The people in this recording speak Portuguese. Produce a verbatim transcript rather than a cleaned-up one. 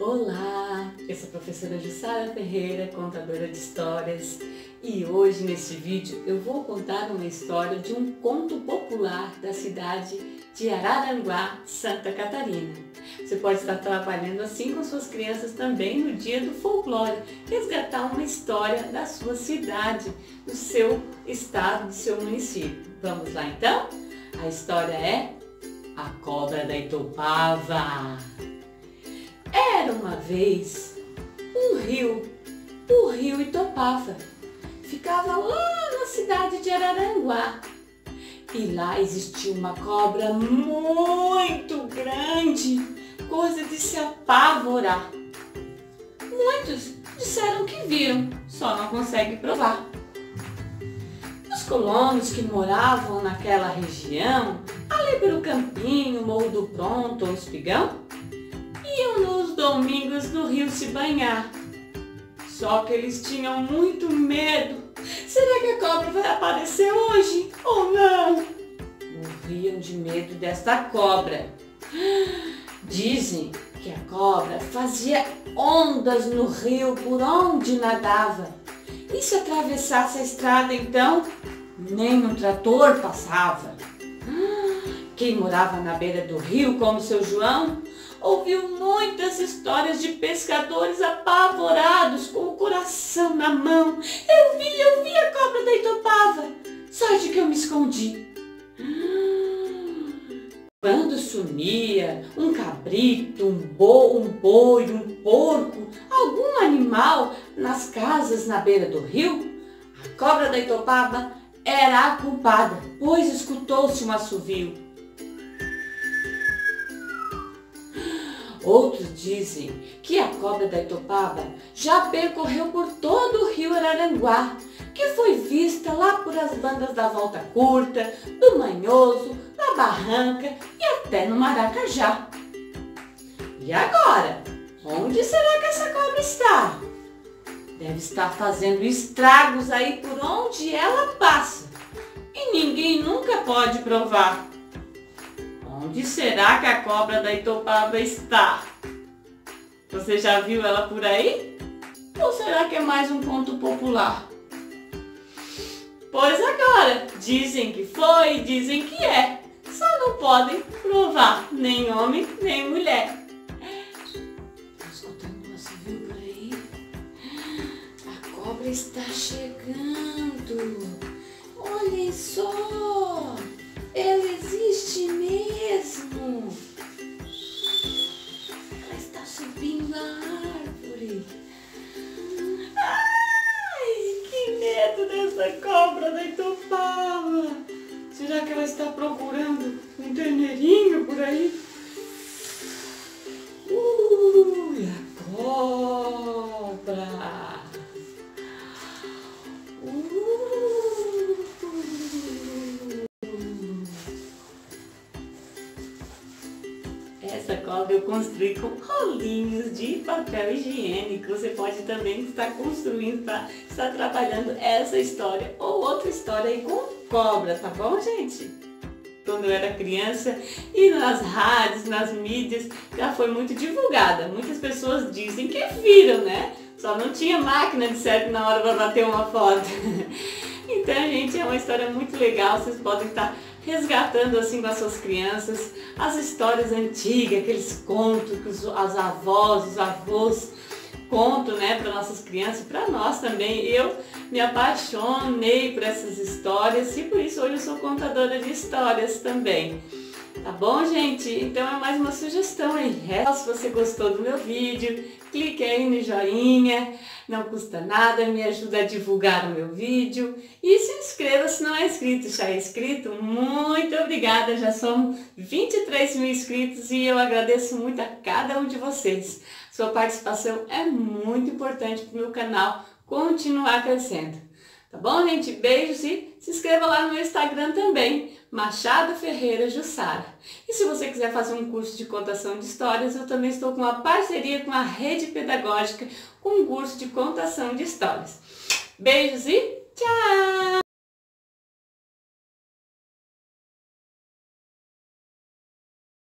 Olá, eu sou a professora Jussara Ferreira, contadora de histórias, e hoje neste vídeo eu vou contar uma história de um conto popular da cidade de Araranguá, Santa Catarina. Você pode estar trabalhando assim com suas crianças também no dia do folclore, resgatar uma história da sua cidade, do seu estado, do seu município. Vamos lá então? A história é A Cobra da Itoupava. Era uma vez um rio, o rio Itoupava, ficava lá na cidade de Araranguá. E lá existia uma cobra muito grande, coisa de se apavorar. Muitos disseram que viram, só não conseguem provar. Os colonos que moravam naquela região, ali pelo Campinho, Morro do Pronto ou Espigão, iam nos domingos no rio se banhar. Só que eles tinham muito medo. Será que a cobra vai aparecer hoje ou não? Morriam de medo desta cobra. Dizem que a cobra fazia ondas no rio por onde nadava. E se atravessasse a estrada então, nem um trator passava. Quem morava na beira do rio, como seu João, ouviu muitas histórias de pescadores apavorados, com o coração na mão. Eu vi, eu vi a cobra da Itoupava. Sorte que eu me escondi. Quando sumia um cabrito, um bo, um boi, um porco, algum animal nas casas na beira do rio, a cobra da Itoupava era a culpada, pois escutou-se um assovio. Outros dizem que a cobra da Itoupava já percorreu por todo o rio Araranguá, que foi vista lá por as bandas da Volta Curta, do Manhoso, da Barranca e até no Maracajá. E agora? Onde será que essa cobra está? Deve estar fazendo estragos aí por onde ela passa, e ninguém nunca pode provar. Onde será que a cobra da Itoupava está? Você já viu ela por aí? Ou será que é mais um conto popular? Pois agora, dizem que foi e dizem que é. Só não podem provar, nem homem, nem mulher. Tá escutando um assovio por aí? A cobra está chegando. Olhem só! Ela existe mesmo! Ela está subindo a árvore! Ai, que medo dessa cobra da Itoupava! Será que ela está procurando um terneirinho por aí? Ui, a cobra! Eu construí com rolinhos de papel higiênico. Você pode também estar construindo, tá? Estar trabalhando essa história ou outra história aí com cobra, tá bom, gente? Quando eu era criança, e nas rádios, nas mídias, já foi muito divulgada. Muitas pessoas dizem que viram, né? Só não tinha máquina de certo na hora para bater uma foto. Então, gente, é uma história muito legal. Vocês podem estar resgatando assim com as suas crianças as histórias antigas, aqueles contos que os, as avós, os avós contam, né, para nossas crianças, para nós também. Eu me apaixonei por essas histórias e por isso hoje eu sou contadora de histórias também. Tá bom, gente? Então é mais uma sugestão aí. Se você gostou do meu vídeo, clique aí no joinha, não custa nada, me ajuda a divulgar o meu vídeo. E se inscreva se não é inscrito. Já é inscrito? Muito obrigada, já são vinte e três mil inscritos e eu agradeço muito a cada um de vocês. Sua participação é muito importante para o meu canal continuar crescendo. Tá bom, gente? Beijos e se inscreva lá no meu Instagram também, Machado Ferreira Jussara. E se você quiser fazer um curso de contação de histórias, eu também estou com uma parceria com a Rede Pedagógica, com um curso de contação de histórias. Beijos e tchau!